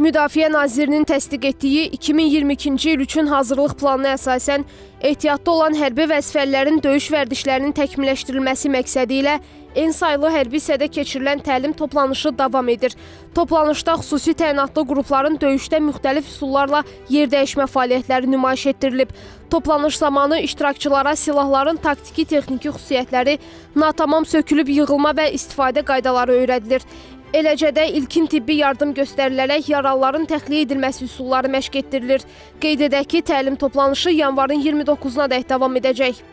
Müdafiə Nazirinin təsdiq etdiyi 2022-ci il üçün hazırlıq planına əsasən ehtiyatda olan hərbi vəzifəlilərin döyüş vərdişlərinin təkmilləşdirilməsi məqsədi ilə en saylı hərbi hissədə keçirilən təlim toplanışı davam edir. Toplanışda xüsusi təyinatlı qrupların döyüşdə müxtəlif üsullarla yer dəyişmə fəaliyyətləri nümayiş etdirilib. Toplanış zamanı iştirakçılara silahların taktiki-texniki xüsusiyyətləri, natamam sökülüb yığılma və istifadə qaydaları öyrədilir. Eləcə də ilkin tibbi yardım göstərilərək yaralıların təxliyə edilməsi üsulları məşq etdirilir. Qeyd edək ki, təlim toplanışı yanvarın 29-na dək davam edəcək.